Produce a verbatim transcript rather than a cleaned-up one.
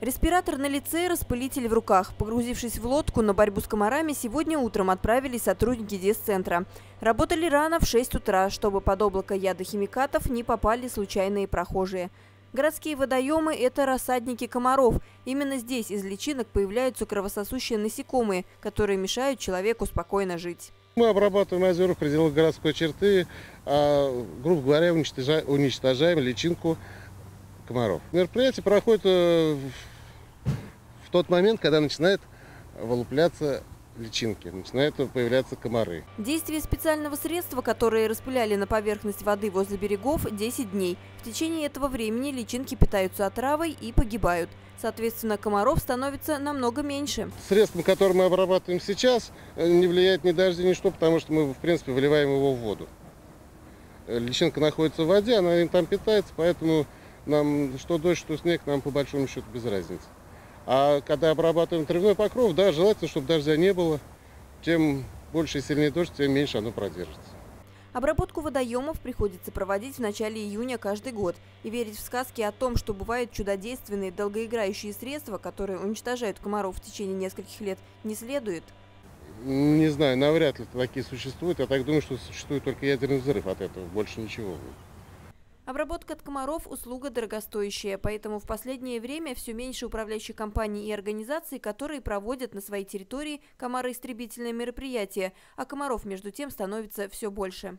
Респиратор на лице и распылитель в руках. Погрузившись в лодку, на борьбу с комарами сегодня утром отправились сотрудники десцентра. Работали рано в шесть утра, чтобы под облако ядохимикатов не попали случайные прохожие. Городские водоемы – это рассадники комаров. Именно здесь из личинок появляются кровососущие насекомые, которые мешают человеку спокойно жить. Мы обрабатываем озера в пределах городской черты, а, грубо говоря, уничтожаем, уничтожаем личинку комаров. Мероприятие проходит в тот момент, когда начинает вылупляться личинки, начинают появляться комары. Действие специального средства, которое распыляли на поверхность воды возле берегов, десять дней. В течение этого времени личинки питаются отравой и погибают. Соответственно, комаров становится намного меньше. Средством, которое мы обрабатываем сейчас, не влияет ни дожди, ни что, потому что мы, в принципе, вливаем его в воду. Личинка находится в воде, она им там питается, поэтому нам что дождь, что снег, нам по большому счету без разницы. А когда обрабатываем травяной покров, да, желательно, чтобы дождя не было. Чем больше и сильнее дождь, тем меньше оно продержится. Обработку водоемов приходится проводить в начале июня каждый год. И верить в сказки о том, что бывают чудодейственные долгоиграющие средства, которые уничтожают комаров в течение нескольких лет, не следует. Не знаю, навряд ли такие существуют. Я так думаю, что существует только ядерный взрыв от этого, больше ничего. Обработка от комаров – услуга дорогостоящая, поэтому в последнее время все меньше управляющих компаний и организаций, которые проводят на своей территории комароистребительные мероприятия, а комаров между тем становится все больше.